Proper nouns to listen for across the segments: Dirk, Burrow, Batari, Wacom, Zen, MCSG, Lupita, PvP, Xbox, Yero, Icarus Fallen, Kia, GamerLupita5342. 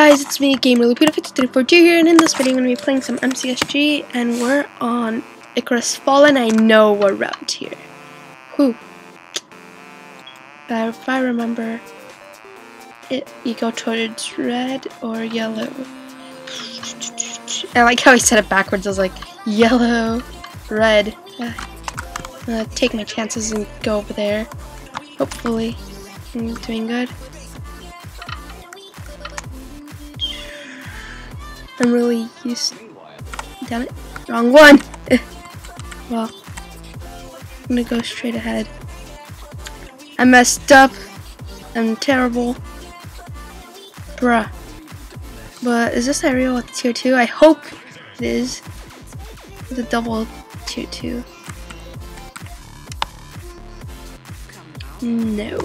Guys, it's me, GamerLupita5342 here, and in this video I'm going to be playing some MCSG, and we're on Icarus Fallen. I know we're route here. Whew. But if I remember, you go towards red or yellow. I like how I said it backwards. I was like, yellow, red. Take my chances and go over there. Hopefully, I'm doing good. I'm really used. Damn it. Wrong one! Well, I'm gonna go straight ahead. I messed up. I'm terrible. Bruh. But is this area with tier 2? I hope it is. The double tier 2. No.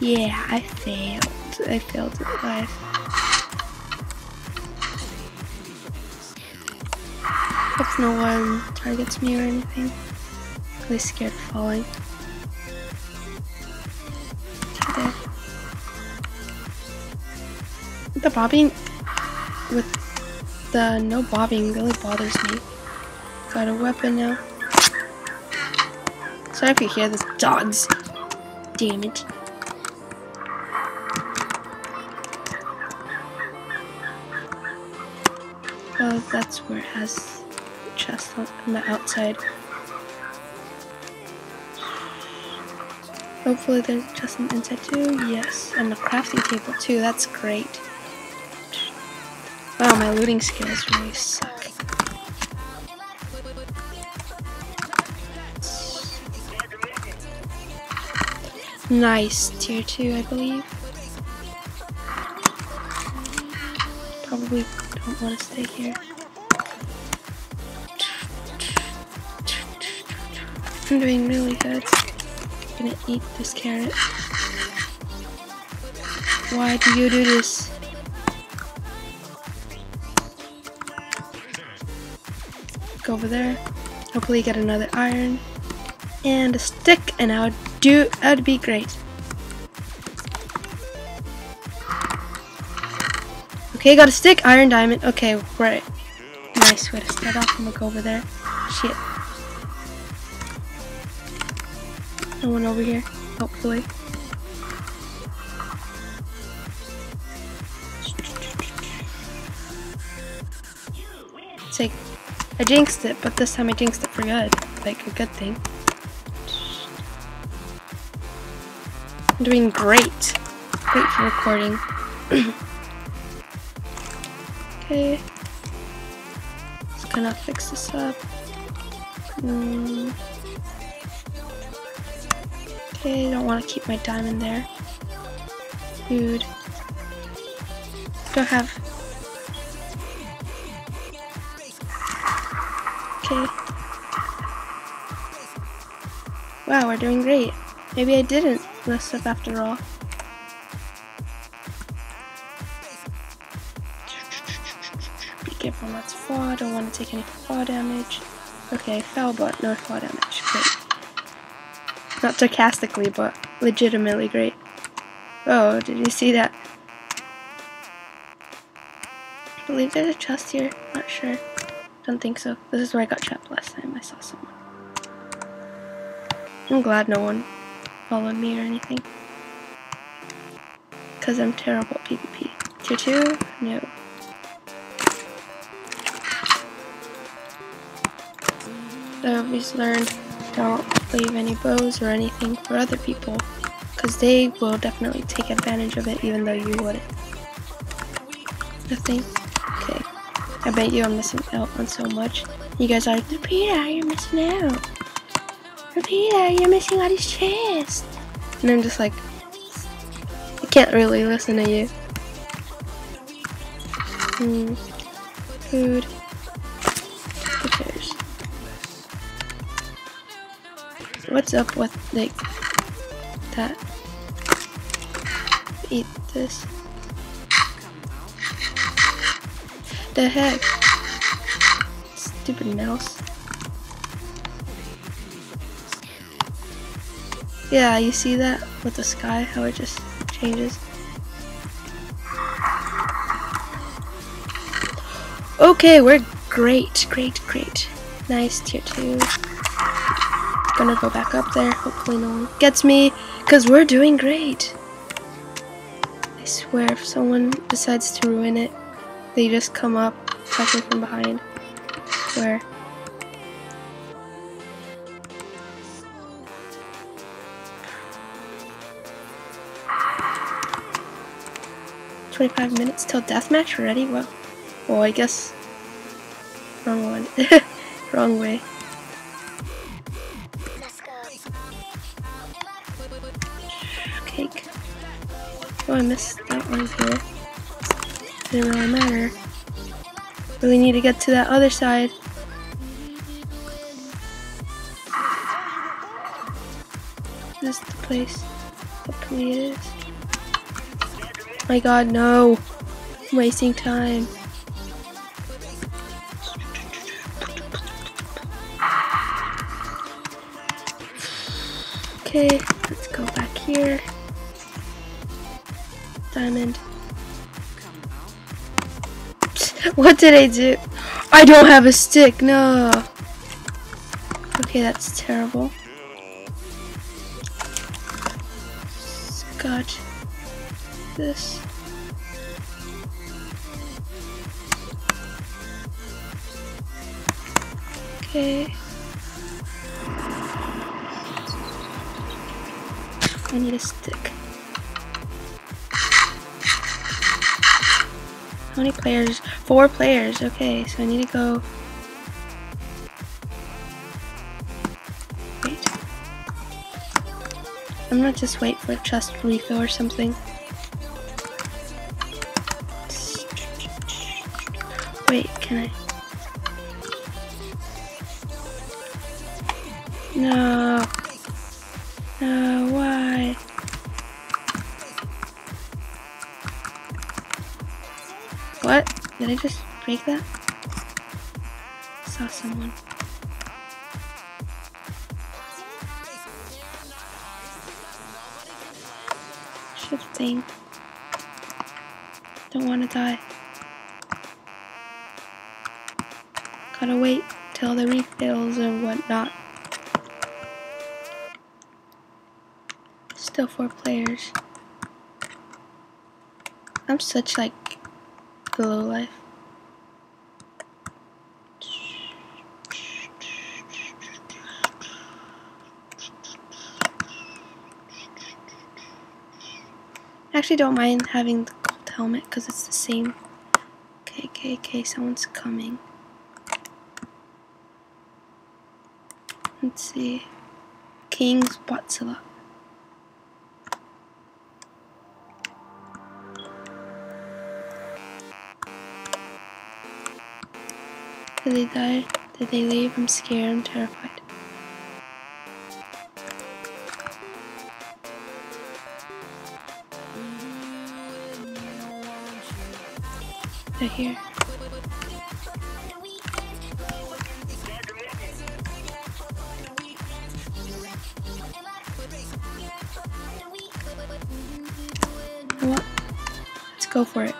Yeah, I failed. I failed at life. No one targets me or anything. I'm really scared of falling. Okay. The bobbing with the no bobbing really bothers me. Got a weapon now. Sorry if you hear this, dogs. Damn it. Oh, that's where it has chest on the outside. Hopefully there's a chest on the inside too. Yes, and a crafting table too. That's great. Wow, my looting skills really suck. Nice. Tier 2, I believe. Probably don't want to stay here. I'm doing really good. I'm gonna eat this carrot. Why do you do this? Go over there. Hopefully get another iron and a stick, and I'd be great. Okay, got a stick, iron diamond. Okay, right. Nice way to start off. I'm gonna go over there. Shit. No one over here, hopefully. Take. I jinxed it, but this time I jinxed it for good. Like a good thing. I'm doing great. Great for recording. Okay. Just gonna fix this up. Okay, I don't want to keep my diamond there. Dude. Don't have. Okay. Wow, we're doing great. Maybe I didn't mess up after all. Be careful not to fall. I don't want to take any fall damage. Okay, I fell, but no fall damage. Great. Not sarcastically, but legitimately great. Oh, did you see that? I believe there's a chest here. Not sure. Don't think so. This is where I got trapped last time. I saw someone. I'm glad no one followed me or anything. Because I'm terrible at PvP. Tier 2? No. So we just learned. Don't leave any bows or anything for other people, because they will definitely take advantage of it, even though you wouldn't. Nothing. Okay. I bet you I'm missing out on so much. You guys are like, Lupita, you're missing out. Lupita, you're missing all these chests. And I'm just like, I can't really listen to you. Food. Who cares? What's up with, like, that? Eat this. The heck? Stupid mouse. Yeah, you see that? With the sky, how it just changes. Okay, we're great. Nice, tier 2. Gonna go back up there. Hopefully no one gets me, because we're doing great. I swear, if someone decides to ruin it, they just come up, attacking from behind. I swear. Twenty-five minutes till deathmatch already? Well, oh, I guess wrong one. Wrong way. Cake. Oh, I missed that one here. Didn't really matter. Really need to get to that other side. This is the place. Hopefully it is. My god, no! I'm wasting time. Okay, let's go back here. Diamond. What did I do? I don't have a stick, no! Okay, that's terrible. Got this. Okay. I need a stick. How many players? 4 players. Okay, so I need to go. Wait. I'm not just wait for a chest refill or something. Wait, can I? No. No, why? What? Did I just break that? I saw someone. Shifting. Don't want to die. Gotta wait till the refills and whatnot. Still 4 players. I'm such like a low life. I actually don't mind having the gold helmet because it's the same. Okay, someone's coming. Let's see. King's Botzilla. Did they die? Did they leave? I'm scared. I'm terrified. They're here. You know what? Let's go for it.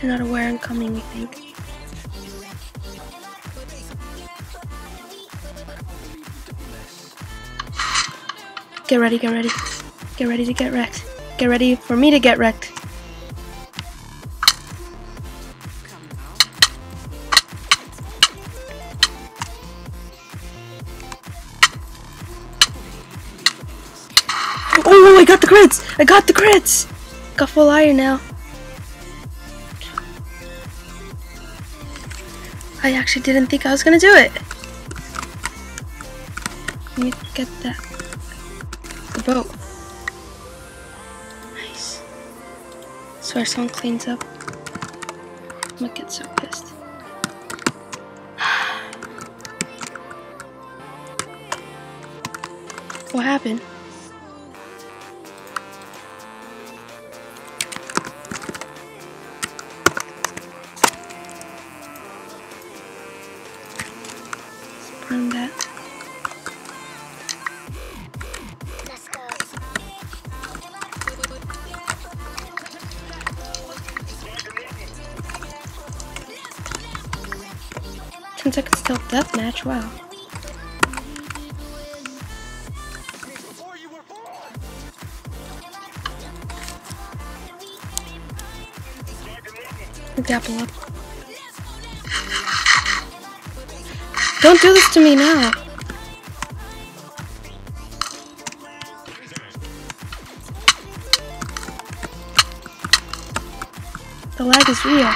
They're not aware I'm coming, I think. Get ready. Get ready to get wrecked. Get ready for me to get wrecked. Oh, I got the crits! Got full iron now. I actually didn't think I was gonna do it. Let me get that. The boat. Nice. I swear someone cleans up. I'm gonna get so pissed. What happened? 10 seconds till deathmatch, wow. Double up. Don't do this to me now. The lag is real.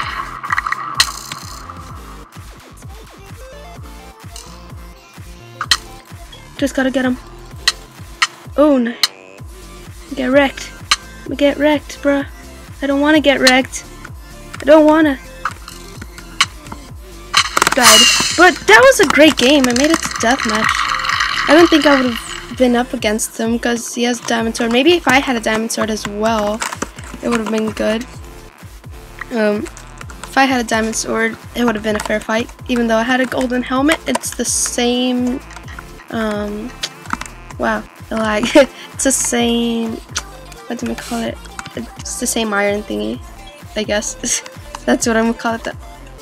Just gotta get him. Oh no. Get wrecked. I'm gonna get wrecked, bruh. I don't wanna get wrecked. I don't wanna. Died. But that was a great game. I made it to deathmatch. I don't think I would have been up against him because he has a diamond sword. Maybe if I had a diamond sword as well, it would have been good. If I had a diamond sword, it would have been a fair fight. Even though I had a golden helmet, it's the same. Wow, the lag. It's the same. What do we call it? It's the same iron thingy, I guess. That's what I'm gonna call it.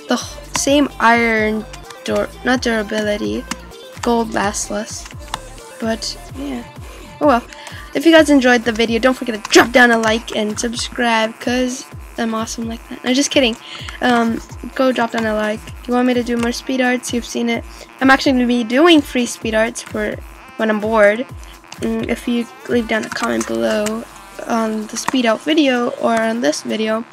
The same iron door, not durability, gold lasts less. But yeah, oh well. If you guys enjoyed the video, don't forget to drop down a like and subscribe because I'm awesome like that. No, just kidding. Go drop down a like. You want me to do more speed arts? You've seen it. I'm actually gonna be doing free speed arts for when I'm bored. If you leave down a comment below on the speed out video or on this video,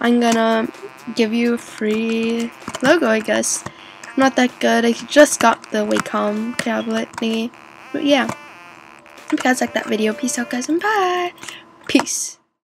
I'm gonna give you a free logo, I guess. I'm not that good. I just got the Wacom tablet thingy. But yeah. If you guys like that video, peace out guys and bye. Peace.